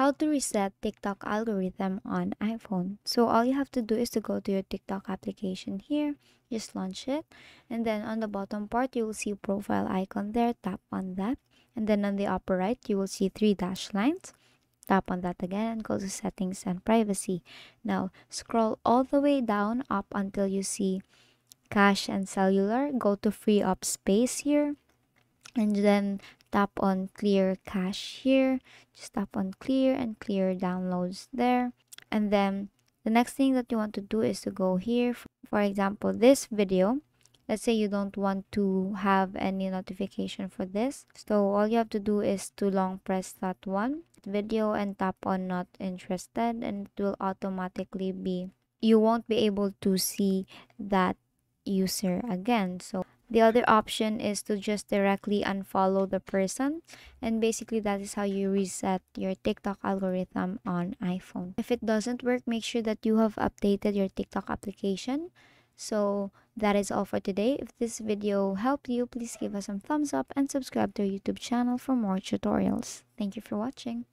how to reset TikTok algorithm on iPhone. So all you have to do is to go to your TikTok application here, just launch it, and then on the bottom part you will see profile icon there. Tap on that, and then on the upper right you will see 3 dashed lines. Tap on that again and go to settings and privacy. Now scroll all the way down up until you see cache and cellular. Go to free up space here, and then tap on clear cache here. Just tap on clear and clear downloads there. And then the next thing that you want to do is to go here, for example this video. Let's say you don't want to have any notification for this, so all you have to do is to long press that one video and tap on not interested, and it will automatically be, you won't be able to see that user again. So the other option is to just directly unfollow the person, and basically that is how you reset your TikTok algorithm on iPhone. If it doesn't work, make sure that you have updated your TikTok application. So that is all for today. If this video helped you, please give us some thumbs up and subscribe to our YouTube channel for more tutorials. Thank you for watching.